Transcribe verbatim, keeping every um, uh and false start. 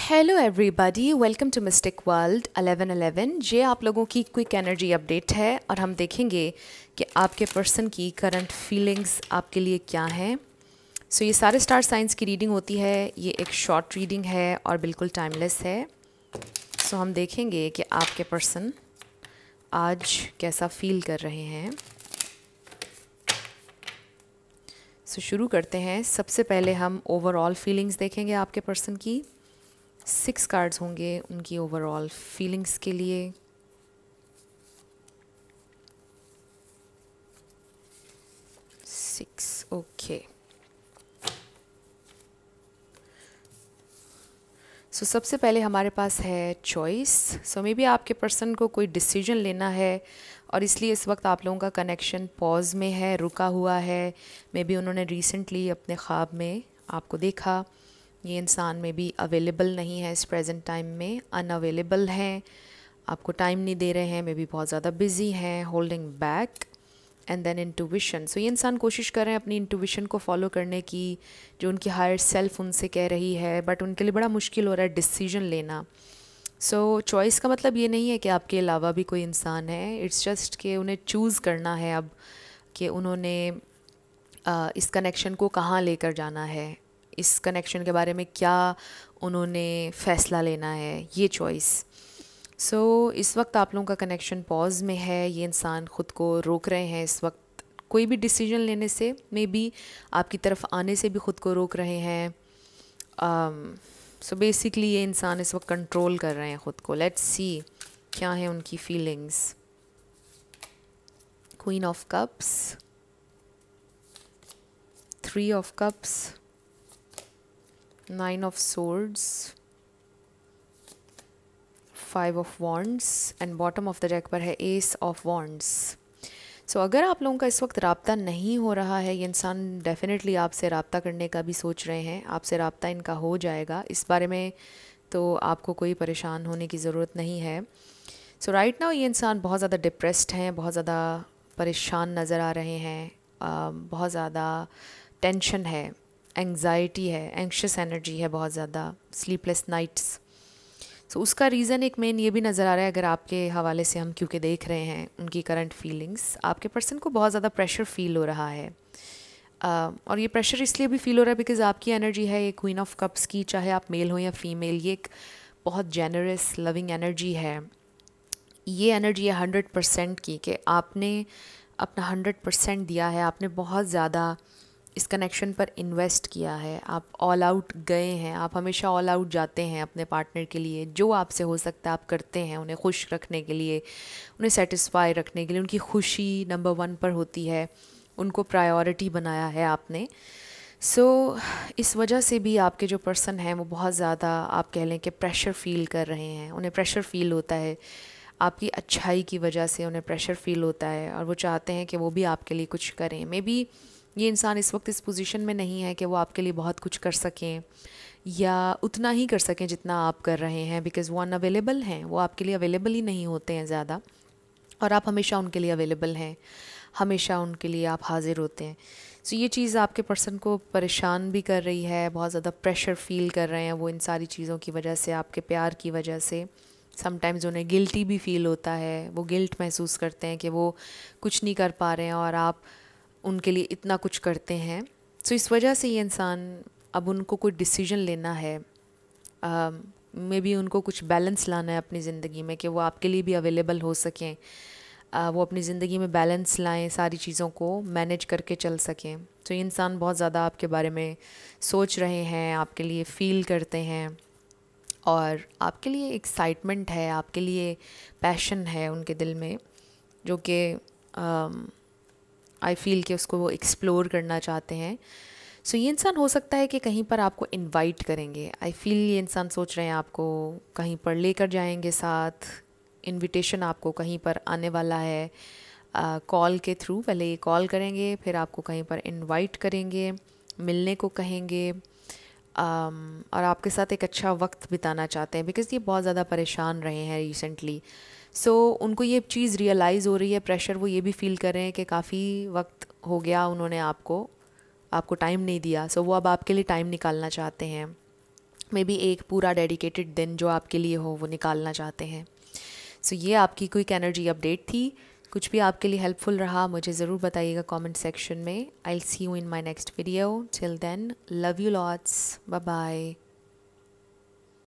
Hello everybody, welcome to mistake World eleven eleven. ये आप लोगों की क्विक एनर्जी अपडेट है और हम देखेंगे कि आपके पर्सन की करंट फीलिंग्स आपके लिए क्या हैं। सो so, ये सारे स्टार साइंस की रीडिंग होती है, ये एक शॉर्ट रीडिंग है और बिल्कुल टाइमलेस है। सो so, हम देखेंगे कि आपके पर्सन आज कैसा फील कर रहे हैं। सो so, शुरू करते हैं। सबसे पहले हम ओवरऑल फीलिंग्स देखेंगे आपके पर्सन की। सिक्स कार्ड्स होंगे उनकी ओवरऑल फीलिंग्स के लिए। Six, okay. सो सबसे पहले हमारे पास है चॉइस। सो मे बी आपके पर्सन को कोई डिसीजन लेना है और इसलिए इस वक्त आप लोगों का कनेक्शन पॉज में है, रुका हुआ है। मे बी उन्होंने रिसेंटली अपने ख्वाब में आपको देखा। ये इंसान में भी अवेलेबल नहीं है इस प्रेजेंट टाइम में, अनअवेलेबल हैं, आपको टाइम नहीं दे रहे हैं, मे बी बहुत ज़्यादा बिजी हैं, holding back. And then intuition. So ये इंसान कोशिश कर रहे हैं अपनी इंट्यूशन को फॉलो करने की, जो उनकी हायर सेल्फ उनसे कह रही है, बट उनके लिए बड़ा मुश्किल हो रहा है डिसीजन लेना। सो so, चॉइस का मतलब ये नहीं है कि आपके अलावा भी कोई इंसान है, इट्स जस्ट कि उन्हें चूज़ करना है अब कि उन्होंने आ, इस कनेक्शन को कहाँ लेकर जाना है, इस कनेक्शन के बारे में क्या उन्होंने फ़ैसला लेना है, ये चॉइस। सो so, इस वक्त आप लोगों का कनेक्शन पॉज में है। ये इंसान ख़ुद को रोक रहे हैं इस वक्त, कोई भी डिसीजन लेने से, मे बी आपकी तरफ आने से भी ख़ुद को रोक रहे हैं। सो um, बेसिकली so ये इंसान इस वक्त कंट्रोल कर रहे हैं ख़ुद को। लेट्स सी क्या है उनकी feelings. Queen of cups, three of cups, nine of swords, five of wands and bottom of the deck पर है एस ऑफ वॉन्ड्स। सो अगर आप लोगों का इस वक्त रब्ता नहीं हो रहा है, ये इंसान डेफिनेटली आपसे रब्ता करने का भी सोच रहे हैं, आपसे रब्ता इनका हो जाएगा, इस बारे में तो आपको कोई परेशान होने की ज़रूरत नहीं है। सो राइट नाउ ये इंसान बहुत ज़्यादा डिप्रेस्ड हैं, बहुत ज़्यादा परेशान नज़र आ रहे हैं, बहुत ज़्यादा टेंशन है, एंग्जाइटी है, एंक्शस एनर्जी है, बहुत ज़्यादा स्लीपलेस नाइट्स। सो उसका रीज़न एक मेन ये भी नज़र आ रहा है, अगर आपके हवाले से हम क्योंकि देख रहे हैं उनकी करंट फीलिंग्स, आपके पर्सन को बहुत ज़्यादा प्रेशर फ़ील हो रहा है uh, और ये प्रेशर इसलिए भी फील हो रहा है बिकॉज आपकी एनर्जी है ये क्वीन ऑफ कप्स की, चाहे आप मेल हो या फीमेल, ये एक बहुत जेनरस लविंग एनर्जी है। ये एनर्जी है हंड्रेड परसेंट की कि आपने अपना हंड्रेड परसेंट दिया है, आपने बहुत ज़्यादा इस कनेक्शन पर इन्वेस्ट किया है, आप ऑल आउट गए हैं, आप हमेशा ऑल आउट जाते हैं अपने पार्टनर के लिए, जो आपसे हो सकता है आप करते हैं, उन्हें खुश रखने के लिए, उन्हें सेटिस्फाई रखने के लिए। उनकी खुशी नंबर वन पर होती है, उनको प्रायोरिटी बनाया है आपने। सो so, इस वजह से भी आपके जो पर्सन हैं वो बहुत ज़्यादा, आप कह लें कि प्रेशर फ़ील कर रहे हैं, उन्हें प्रेशर फ़ील होता है आपकी अच्छाई की वजह से, उन्हें प्रेशर फ़ील होता है और वो चाहते हैं कि वो भी आपके लिए कुछ करें। मे बी ये इंसान इस वक्त इस पोजीशन में नहीं है कि वो आपके लिए बहुत कुछ कर सकें या उतना ही कर सकें जितना आप कर रहे हैं, बिकॉज़ वो अनअवेलेबल हैं, वो आपके लिए अवेलेबल ही नहीं होते हैं ज़्यादा, और आप हमेशा उनके लिए अवेलेबल हैं, हमेशा उनके लिए आप हाज़िर होते हैं। सो ये चीज़ आपके पर्सन को परेशान भी कर रही है, बहुत ज़्यादा प्रेशर फ़ील कर रहे हैं वो इन सारी चीज़ों की वजह से, आपके प्यार की वजह से। समटाइम्स उन्हें गिल्टी भी फ़ील होता है, वो गिल्ट महसूस करते हैं कि वो कुछ नहीं कर पा रहे हैं और आप उनके लिए इतना कुछ करते हैं। सो so, इस वजह से ये इंसान, अब उनको कोई डिसीजन लेना है, मे uh, बी उनको कुछ बैलेंस लाना है अपनी ज़िंदगी में कि वो आपके लिए भी अवेलेबल हो सकें, uh, वो अपनी ज़िंदगी में बैलेंस लाएं, सारी चीज़ों को मैनेज करके चल सकें। तो so, ये इंसान बहुत ज़्यादा आपके बारे में सोच रहे हैं, आपके लिए फ़ील करते हैं और आपके लिए एक्साइटमेंट है, आपके लिए पैशन है उनके दिल में, जो कि आई फील कि उसको वो एक्सप्लोर करना चाहते हैं। सो so, ये इंसान हो सकता है कि कहीं पर आपको इनवाइट करेंगे। आई फील ये इंसान सोच रहे हैं आपको कहीं पर लेकर जाएंगे साथ, इनविटेशन आपको कहीं पर आने वाला है कॉल के थ्रू। पहले ये कॉल करेंगे, फिर आपको कहीं पर इनवाइट करेंगे, मिलने को कहेंगे um, और आपके साथ एक अच्छा वक्त बिताना चाहते हैं, बिकॉज़ ये बहुत ज़्यादा परेशान रहे हैं रिसेंटली। सो so, उनको ये चीज़ रियलाइज़ हो रही है, प्रेशर वो ये भी फ़ील कर रहे हैं कि काफ़ी वक्त हो गया उन्होंने आपको आपको टाइम नहीं दिया। सो so, वो अब आपके लिए टाइम निकालना चाहते हैं, मे बी एक पूरा डेडिकेटेड दिन जो आपके लिए हो वो निकालना चाहते हैं। सो so, ये आपकी क्विक एनर्जी अपडेट थी। कुछ भी आपके लिए हेल्पफुल रहा मुझे ज़रूर बताइएगा कमेंट सेक्शन में। I will see you in my next video. Till then love you lots, bye bye.